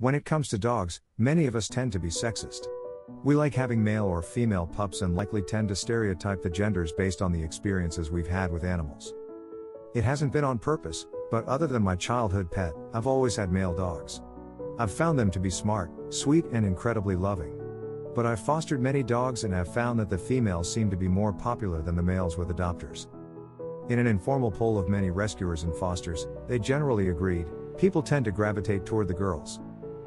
When it comes to dogs, many of us tend to be sexist. We like having male or female pups and likely tend to stereotype the genders based on the experiences we've had with animals. It hasn't been on purpose, but other than my childhood pet, I've always had male dogs. I've found them to be smart, sweet and incredibly loving. But I've fostered many dogs and have found that the females seem to be more popular than the males with adopters. In an informal poll of many rescuers and fosters, they generally agreed, people tend to gravitate toward the girls.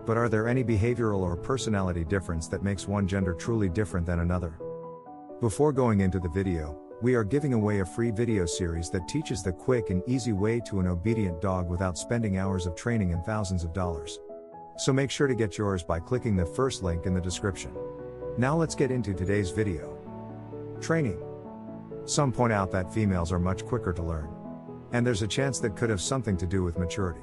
But are there any behavioral or personality difference that makes one gender truly different than another? Before going into the video, we are giving away a free video series that teaches the quick and easy way to an obedient dog without spending hours of training and thousands of dollars. So make sure to get yours by clicking the first link in the description. Now let's get into today's video. Training. Some point out that females are much quicker to learn. And there's a chance that could have something to do with maturity.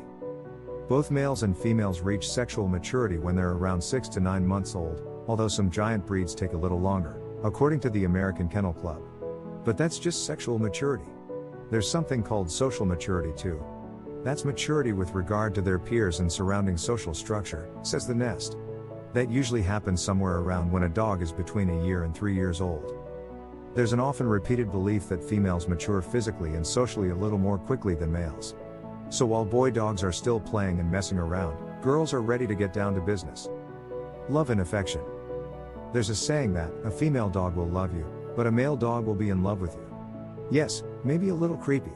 Both males and females reach sexual maturity when they're around 6 to 9 months old, although some giant breeds take a little longer, according to the American Kennel Club. But that's just sexual maturity. There's something called social maturity too. That's maturity with regard to their peers and surrounding social structure, says The Nest. That usually happens somewhere around when a dog is between a year and 3 years old. There's an often repeated belief that females mature physically and socially a little more quickly than males. So while boy dogs are still playing and messing around, girls are ready to get down to business. Love and affection. There's a saying that, a female dog will love you, but a male dog will be in love with you. Yes, maybe a little creepy.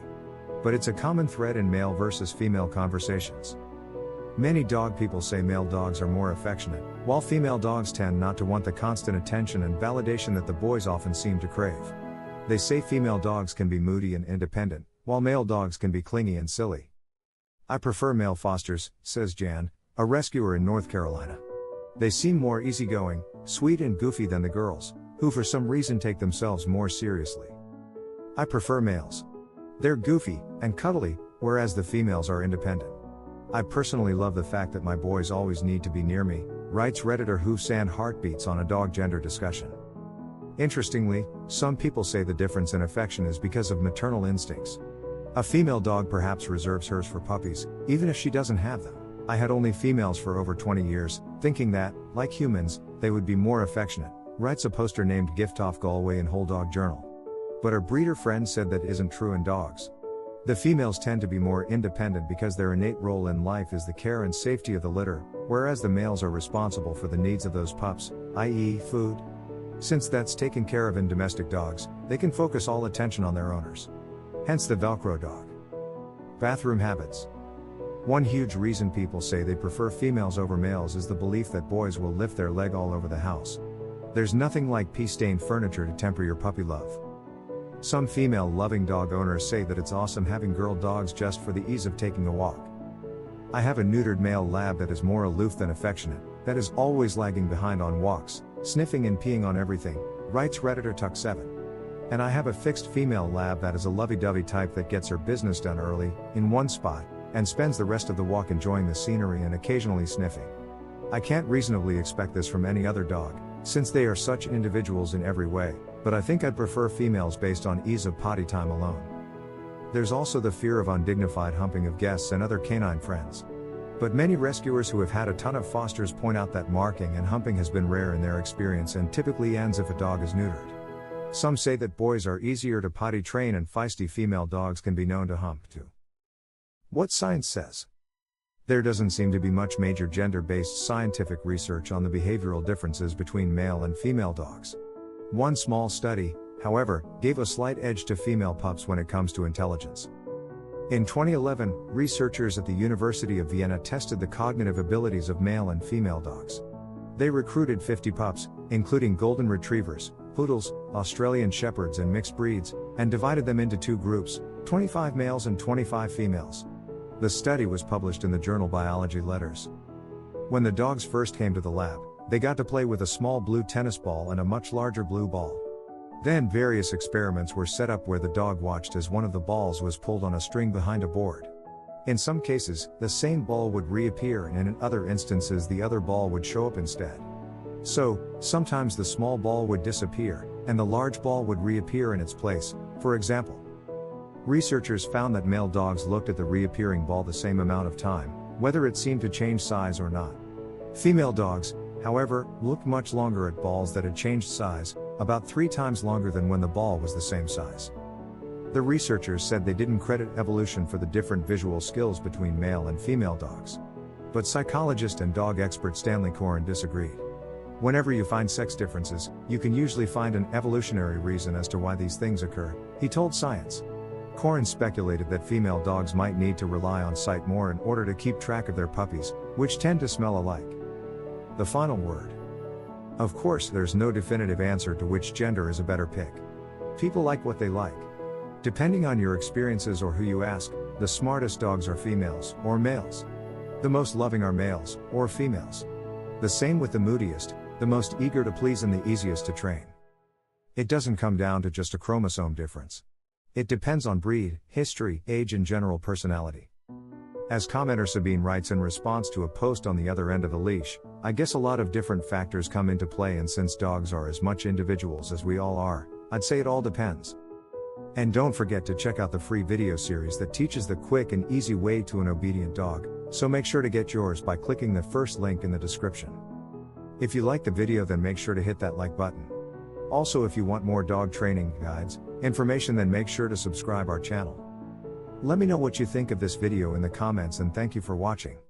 But it's a common thread in male versus female conversations. Many dog people say male dogs are more affectionate, while female dogs tend not to want the constant attention and validation that the boys often seem to crave. They say female dogs can be moody and independent, while male dogs can be clingy and silly. I prefer male fosters, says Jan, a rescuer in North Carolina. They seem more easygoing, sweet and goofy than the girls, who for some reason take themselves more seriously. I prefer males. They're goofy and cuddly, whereas the females are independent. I personally love the fact that my boys always need to be near me, writes Redditor Hoofs and Heartbeats on a dog gender discussion. Interestingly, some people say the difference in affection is because of maternal instincts. A female dog perhaps reserves hers for puppies, even if she doesn't have them. I had only females for over 20 years, thinking that, like humans, they would be more affectionate, writes a poster named Giftoff Galway in Whole Dog Journal. But a breeder friend said that isn't true in dogs. The females tend to be more independent because their innate role in life is the care and safety of the litter, whereas the males are responsible for the needs of those pups, i.e., food. Since that's taken care of in domestic dogs, they can focus all attention on their owners. Hence the Velcro dog. Bathroom habits. One huge reason people say they prefer females over males is the belief that boys will lift their leg all over the house. There's nothing like pee-stained furniture to temper your puppy love. Some female-loving dog owners say that it's awesome having girl dogs just for the ease of taking a walk. I have a neutered male lab that is more aloof than affectionate, that is always lagging behind on walks, sniffing and peeing on everything, writes Redditor Tuck7. And I have a fixed female lab that is a lovey-dovey type that gets her business done early, in one spot, and spends the rest of the walk enjoying the scenery and occasionally sniffing. I can't reasonably expect this from any other dog, since they are such individuals in every way, but I think I'd prefer females based on ease of potty time alone. There's also the fear of undignified humping of guests and other canine friends. But many rescuers who have had a ton of fosters point out that marking and humping has been rare in their experience and typically ends if a dog is neutered. Some say that boys are easier to potty train and feisty female dogs can be known to hump too. What science says? There doesn't seem to be much major gender-based scientific research on the behavioral differences between male and female dogs. One small study, however, gave a slight edge to female pups when it comes to intelligence. In 2011, researchers at the University of Vienna tested the cognitive abilities of male and female dogs. They recruited 50 pups, including golden retrievers, poodles, Australian shepherds and mixed breeds, and divided them into two groups, 25 males and 25 females. The study was published in the journal Biology Letters. When the dogs first came to the lab, they got to play with a small blue tennis ball and a much larger blue ball. Then various experiments were set up where the dog watched as one of the balls was pulled on a string behind a board. In some cases, the same ball would reappear and in other instances the other ball would show up instead. So, sometimes the small ball would disappear, and the large ball would reappear in its place, for example. Researchers found that male dogs looked at the reappearing ball the same amount of time, whether it seemed to change size or not. Female dogs, however, looked much longer at balls that had changed size, about 3 times longer than when the ball was the same size. The researchers said they didn't credit evolution for the different visual skills between male and female dogs. But psychologist and dog expert Stanley Coren disagreed. Whenever you find sex differences, you can usually find an evolutionary reason as to why these things occur, he told Science. Coren speculated that female dogs might need to rely on sight more in order to keep track of their puppies, which tend to smell alike. The final word. Of course, there's no definitive answer to which gender is a better pick. People like what they like. Depending on your experiences or who you ask, the smartest dogs are females or males. The most loving are males or females. The same with the moodiest, the most eager to please, and the easiest to train. It doesn't come down to just a chromosome difference. It depends on breed, history, age, and general personality. As commenter Sabine writes in response to a post on the other end of the leash, I guess a lot of different factors come into play, and since dogs are as much individuals as we all are, I'd say it all depends. And don't forget to check out the free video series that teaches the quick and easy way to an obedient dog, so make sure to get yours by clicking the first link in the description. If you like the video, then make sure to hit that like button. Also, if you want more dog training, guides, information, then make sure to subscribe our channel. Let me know what you think of this video in the comments, and thank you for watching.